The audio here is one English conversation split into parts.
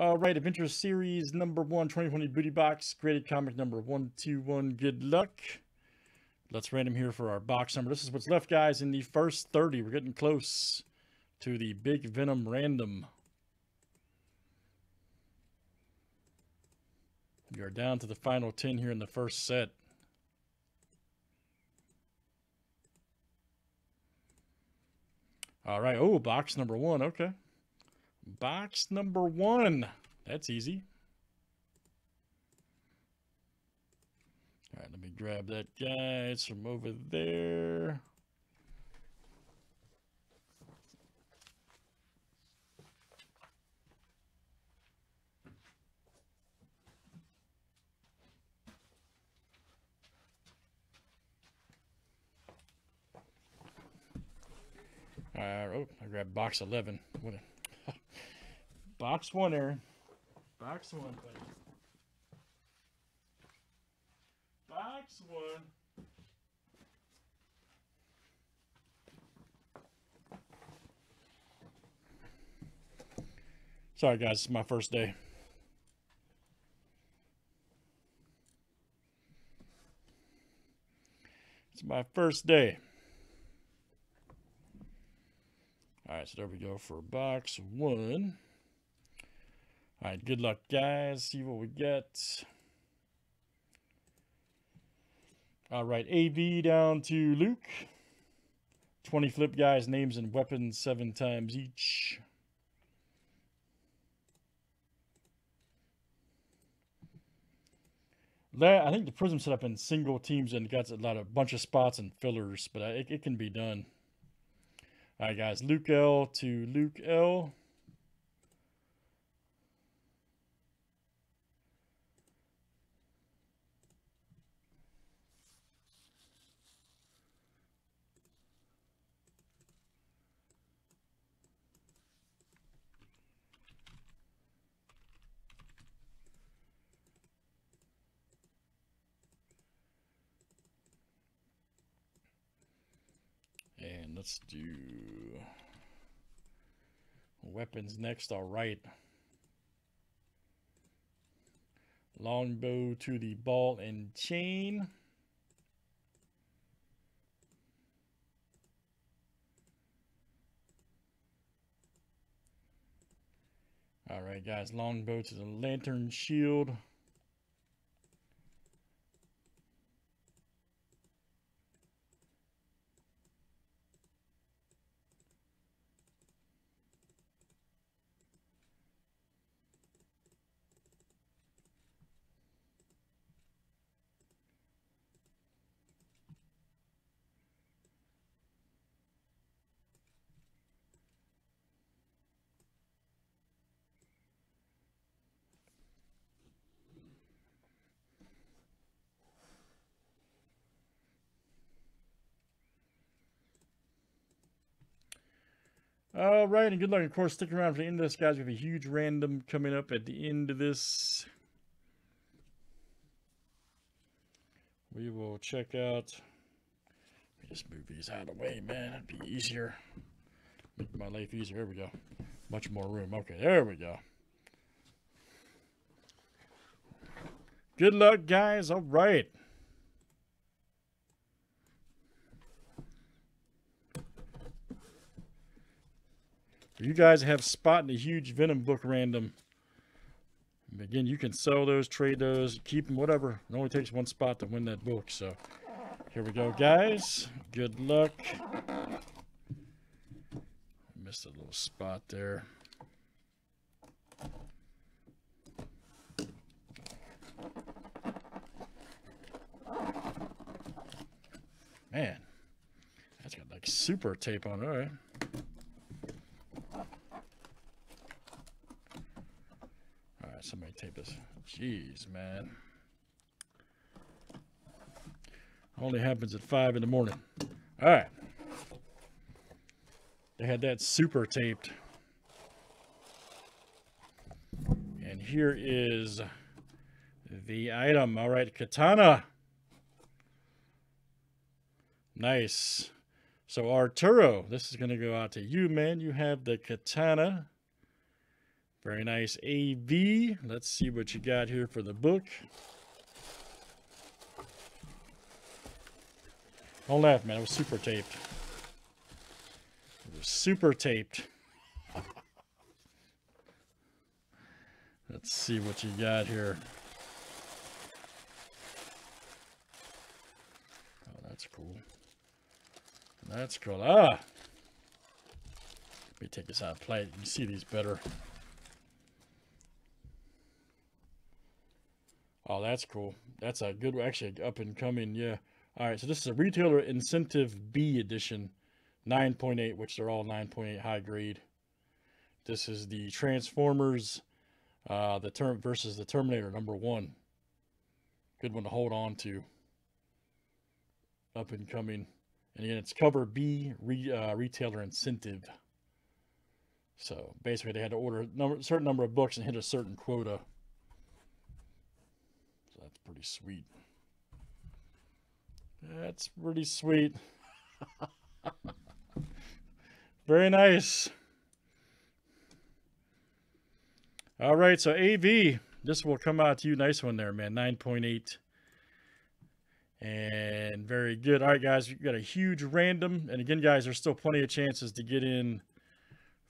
Alright, Adventure Series number 1, 2020 Booty Box, graded comic number 121. Good luck. Let's random here for our box number. This is what's left, guys, in the first 30. We're getting close to the big Venom random. We are down to the final 10 here in the first set. All right. Oh, box number 1. Okay. Box number 1. That's easy. All right. Let me grab that, guys, from over there. Oh, I grabbed box 11. What a... box 1, Aaron. Box 1, buddy. Box 1. Sorry, guys. It's my first day. It's my first day. All right, so there we go for box 1. All right, good luck, guys. See what we get. All right, AV down to Luke. 20 flip, guys. Names and weapons 7 times each. I think the Prism set up in single teams and got a bunch of spots and fillers, but it can be done. All right, guys, Luke L to Luke L. And let's do weapons next. All right. Longbow to the ball and chain. All right, guys. Longbow to the lantern shield. All right, and good luck. Of course, stick around for the end of this, guys. We have a huge random coming up at the end of this. We will check out. Let me just move these out of the way, man. It'd be easier. Make my life easier. Here we go. Much more room. Okay, there we go. Good luck, guys. All right. You guys have spot in the huge Venom book random. And again, you can sell those, trade those, keep them, whatever. It only takes one spot to win that book. So here we go, guys. Good luck. Missed a little spot there. Man, that's got like super tape on it. All right. Somebody tape this. Jeez, man. Only happens at 5 in the morning. All right. They had that super taped. And here is the item. All right, Katana. Nice. So Arturo, this is going to go out to you, man. You have the Katana. Very nice AV. Let's see what you got here for the book. Don't laugh, man. It was super taped. It was super taped. Let's see what you got here. Oh, that's cool. That's cool. Ah! Let me take this out of plate. You can see these better. Oh, that's cool. That's a good, actually, up and coming, yeah. All right, so this is a retailer incentive B edition, 9.8, which they're all 9.8 high grade. This is the Transformers, versus the Terminator #1. Good one to hold on to. Up and coming, and again, it's cover B retailer incentive. So basically, they had to order a certain number of books and hit a certain quota. So that's pretty sweet. That's pretty sweet. Very nice. All right, so AV, this will come out to you. Nice one there, man. 9.8. And very good. All right, guys, you got a huge random. And again, guys, there's still plenty of chances to get in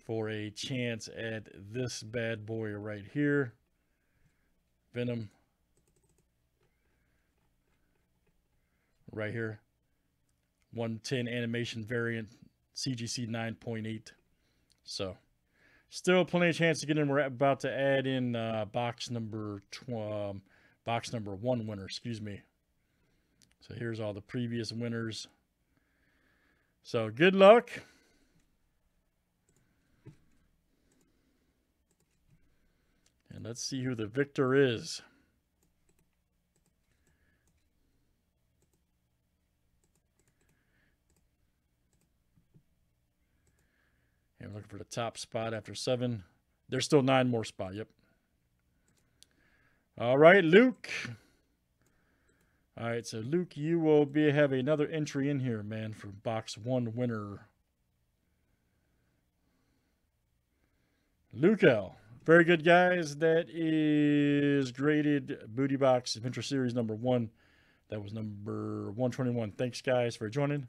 for a chance at this bad boy right here. Venom. Right here, 110 animation variant, CGC 9.8. So still plenty of chance to get in. We're about to add in box number one winner, excuse me. So here's all the previous winners. So good luck. And let's see who the victor is. And we're looking for the top spot after 7. There's still 9 more spots. Yep. All right, Luke. All right, so Luke, you will have another entry in here, man, for box 1 winner. Luke L. Very good, guys. That is graded Booty Box Adventure Series #1. That was number 121. Thanks, guys, for joining.